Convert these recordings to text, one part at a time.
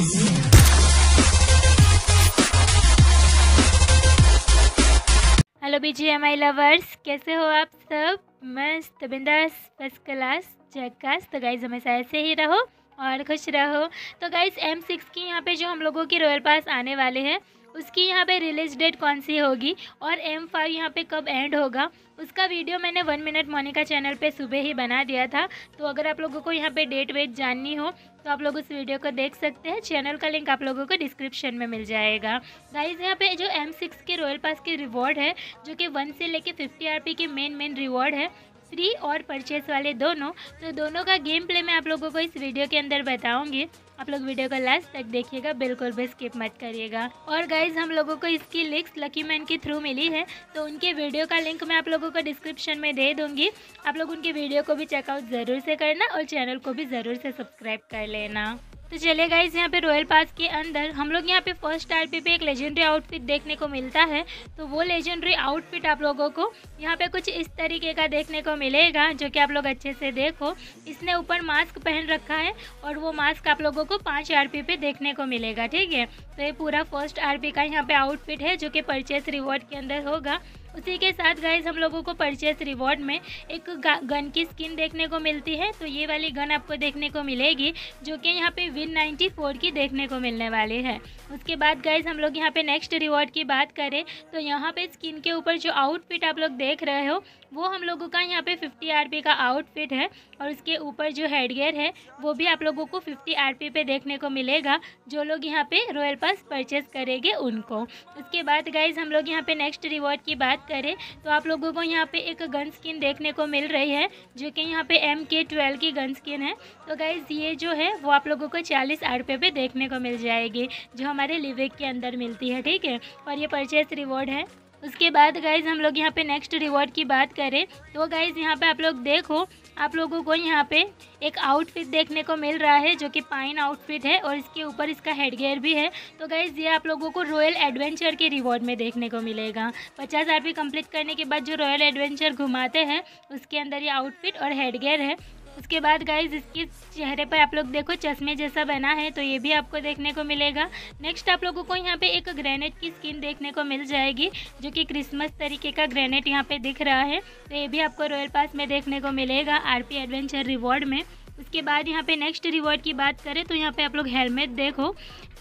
Hello BGMI lovers, कैसे हो आप सब? मस्त बिंदास फर्स्ट क्लास जैकास। तो गाइज हमेशा ऐसे ही रहो और खुश रहो। तो गाइज M6 की यहाँ पे जो हम लोगों की रॉयल पास आने वाले हैं उसकी यहाँ पे रिलीज डेट कौन सी होगी और M5 यहाँ पे कब एंड होगा उसका वीडियो मैंने 1 मिनट मोनिका चैनल पे सुबह ही बना दिया था। तो अगर आप लोगों को यहाँ पे डेट वेट जाननी हो तो आप लोग उस वीडियो को देख सकते हैं। चैनल का लिंक आप लोगों को डिस्क्रिप्शन में मिल जाएगा। गाइज यहाँ पे जो M6 के रॉयल पास के रिवॉर्ड है जो कि 1 से लेके 50 RP के मेन रिवॉर्ड है, फ्री और परचेस वाले दोनों, तो दोनों का गेम प्ले मैं आप लोगों को इस वीडियो के अंदर बताऊंगी। आप लोग वीडियो को लास्ट तक देखिएगा, बिल्कुल भी स्किप मत करिएगा। और गाइज हम लोगों को इसकी लिंक्स LuckyMan के थ्रू मिली है, तो उनके वीडियो का लिंक मैं आप लोगों को डिस्क्रिप्शन में दे दूँगी। आप लोग उनके वीडियो को भी चेकआउट ज़रूर से करना और चैनल को भी ज़रूर से सब्सक्राइब कर लेना। तो चले गाइज यहाँ पे रॉयल पास के अंदर हम लोग यहाँ पे फर्स्ट RP पे एक लेजेंडरी आउटफिट देखने को मिलता है। तो वो लेजेंडरी आउटफिट आप लोगों को यहाँ पे कुछ इस तरीके का देखने को मिलेगा जो कि आप लोग अच्छे से देखो। इसने ऊपर मास्क पहन रखा है और वो मास्क आप लोगों को 5 RP पे देखने को मिलेगा, ठीक है। तो ये पूरा फर्स्ट RP का यहाँ पे आउटफिट है जो कि परचेस रिवॉर्ड के अंदर होगा। उसी के साथ गाइज हम लोगों को परचेस रिवॉर्ड में एक गन की स्किन देखने को मिलती है। तो ये वाली गन आपको देखने को मिलेगी जो कि यहाँ पे विन 94 की देखने को मिलने वाली है। उसके बाद गाइज हम लोग यहाँ पे नेक्स्ट रिवॉर्ड की बात करें तो यहाँ पे स्किन के ऊपर जो आउटफिट आप लोग देख रहे हो वो हम लोगों का यहाँ पे 50 RP का आउटफिट है और उसके ऊपर जो हेडगेयर है वो भी आप लोगों को 50 RP पे देखने को मिलेगा जो लोग यहाँ पे रॉयल पास परचेस करेंगे उनको। उसके बाद गाइज हम लोग यहाँ पे नेक्स्ट रिवॉर्ड की बात करें तो आप लोगों को यहाँ पे एक गन स्किन देखने को मिल रही है जो कि यहाँ पे MK12 की गन स्किन है। तो गाइज ये जो है वो आप लोगों को 40 RP पे देखने को मिल जाएगी जो हमारे लिविक के अंदर मिलती है, ठीक है। और ये परचेस रिवॉर्ड है। उसके बाद गाइज हम लोग यहाँ पे नेक्स्ट रिवॉर्ड की बात करें तो गाइज यहाँ पे आप लोग देखो, आप लोगों को यहाँ पे एक आउटफिट देखने को मिल रहा है जो कि पाइन आउटफिट है और इसके ऊपर इसका हेडगेयर भी है। तो गाइज ये आप लोगों को रॉयल एडवेंचर के रिवॉर्ड में देखने को मिलेगा। 50 RP कंप्लीट करने के बाद जो रॉयल एडवेंचर घुमाते हैं उसके अंदर ये आउटफिट और हेडगेयर है। उसके बाद गाइज इसके चेहरे पर आप लोग देखो चश्मे जैसा बना है, तो ये भी आपको देखने को मिलेगा। नेक्स्ट आप लोगों को यहाँ पे एक ग्रेनेड की स्किन देखने को मिल जाएगी जो कि क्रिसमस तरीके का ग्रेनेड यहाँ पे दिख रहा है। तो ये भी आपको रॉयल पास में देखने को मिलेगा RP एडवेंचर रिवॉर्ड में। उसके बाद यहाँ पे नेक्स्ट रिवॉर्ड की बात करें तो यहाँ पे आप लोग हेलमेट देखो।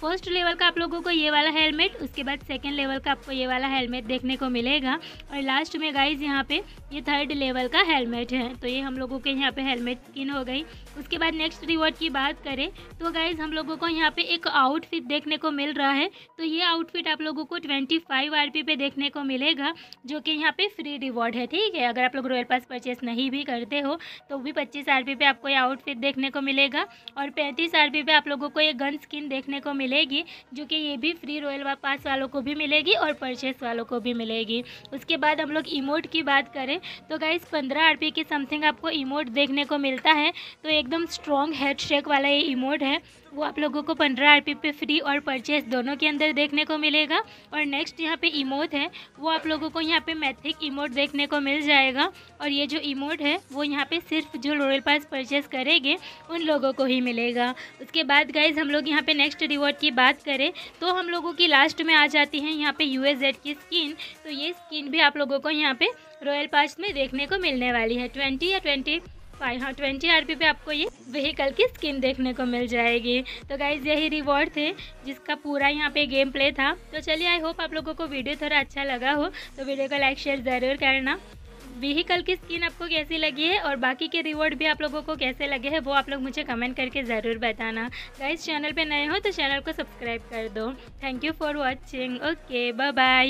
फर्स्ट लेवल का आप लोगों को ये वाला हेलमेट, उसके बाद सेकंड लेवल का आपको ये वाला हेलमेट देखने को मिलेगा और लास्ट में गाइज यहाँ पे ये थर्ड लेवल का हेलमेट है। तो ये हम लोगों के यहाँ पे हेलमेट स्किन हो गई। उसके बाद नेक्स्ट रिवॉर्ड की बात करें तो गाइज हम लोगों को यहाँ पे एक आउटफिट देखने को मिल रहा है। तो ये आउटफिट आप लोगों को 25 RP पे देखने को मिलेगा जो कि यहाँ पे फ्री रिवॉर्ड है, ठीक है। अगर आप लोग रॉयल पास परचेस नहीं भी करते हो तो भी 25 RP पे आपको ये आउटफिट देखने को मिलेगा और 35 RP पे आप लोगों को ये गन स्किन देखने को मिलेगी जो कि ये भी फ्री रॉयल पास वालों को भी मिलेगी और परचेस वालों को भी मिलेगी। उसके बाद हम लोग इमोट की बात करें तो गाइज 15 RP के समथिंग आपको इमोट देखने को मिलता है। तो एकदम स्ट्रॉन्ग हेड शेक वाला ये इमोट है वो आप लोगों को 15 RP पे फ्री और परचेस दोनों के अंदर देखने को मिलेगा। और नेक्स्ट यहाँ पे इमोट है वो आप लोगों को यहाँ पे मैथिक इमोट देखने को मिल जाएगा और ये जो इमोट है वो यहाँ पे सिर्फ जो रॉयल पास परचेस करेंगे उन लोगों को ही मिलेगा। उसके बाद गाइज हम लोग यहाँ पे नेक्स्ट रिवॉर्ड की बात करें तो हम लोगों की लास्ट में आ जाती है यहाँ पे USZ की स्किन। तो ये स्किन भी आप लोगों को यहाँ पे रॉयल पास में देखने को मिलने वाली है। 20 RP पे आपको ये व्हीकल की स्किन देखने को मिल जाएगी। तो गाइज यही रिवॉर्ड थे जिसका पूरा यहाँ पे गेम प्ले था। तो चलिए आई होप आप लोगों को वीडियो थोड़ा अच्छा लगा हो तो वीडियो को लाइक शेयर ज़रूर करना। व्हीकल की स्किन आपको कैसी लगी है और बाकी के रिवॉर्ड भी आप लोगों को कैसे लगे हैं वो आप लोग मुझे कमेंट करके ज़रूर बताना। गाइज चैनल पे नए हो तो चैनल को सब्सक्राइब कर दो। Thank you for watching. Okay bye bye.